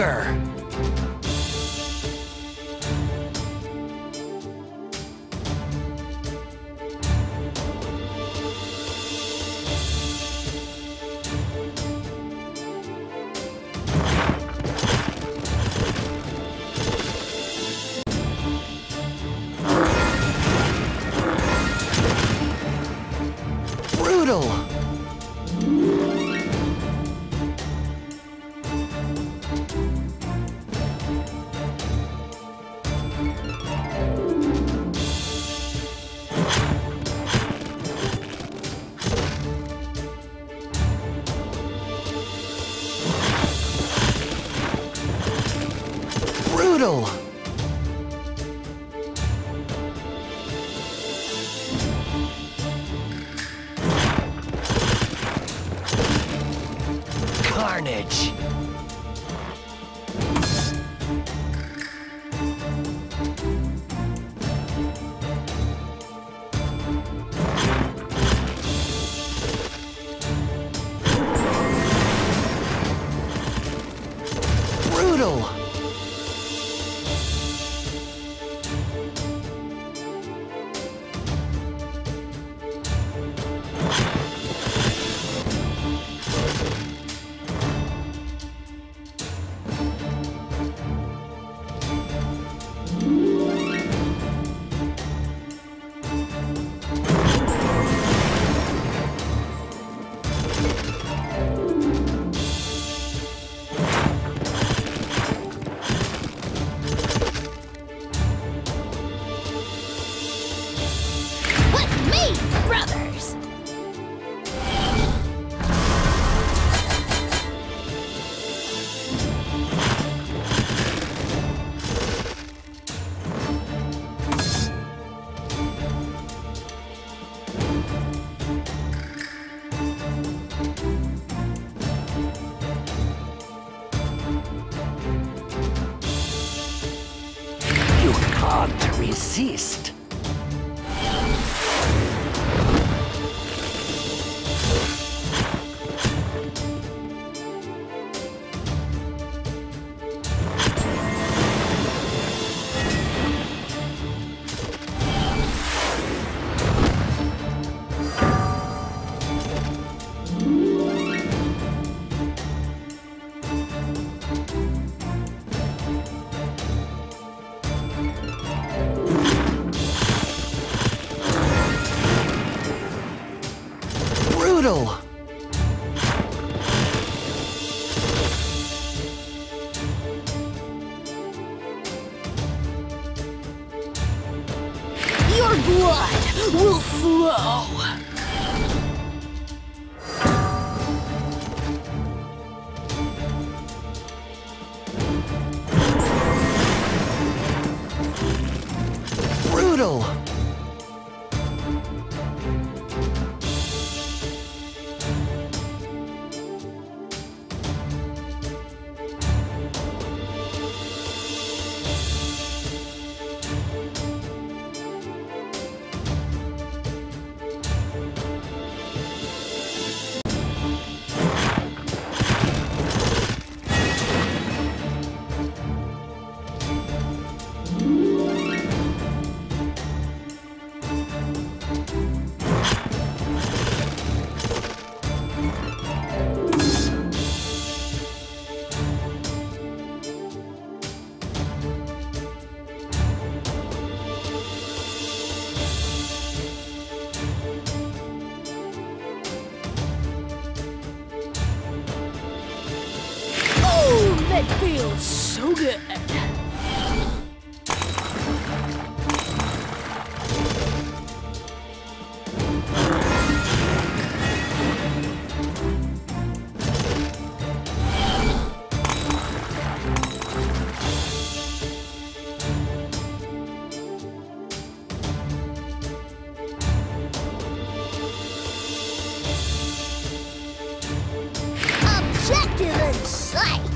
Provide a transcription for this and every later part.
Shocker! Carnage. Brutal. Resist. Your blood will flow. Brutal. It feels so good. Objective in sight.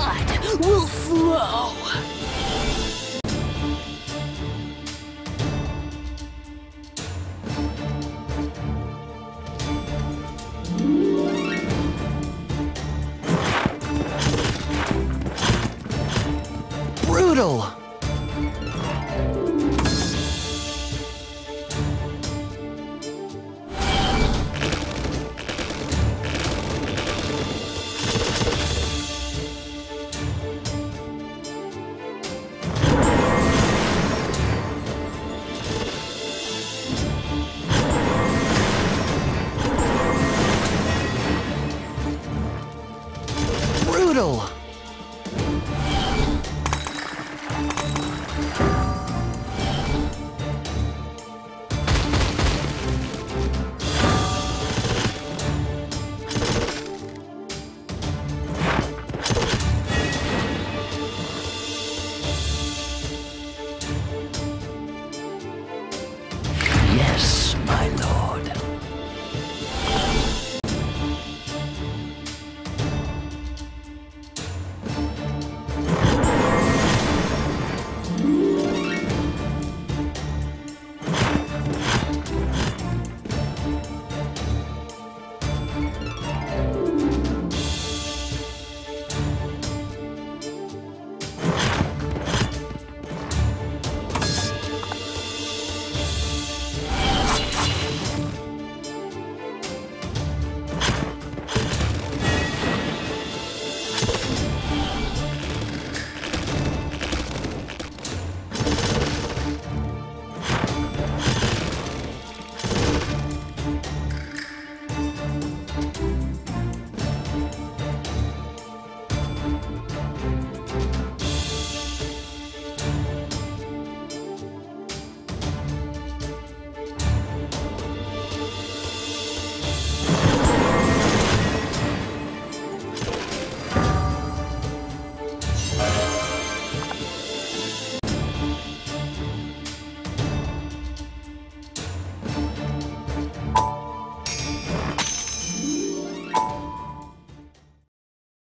blood will flow. Brutal. Brutal.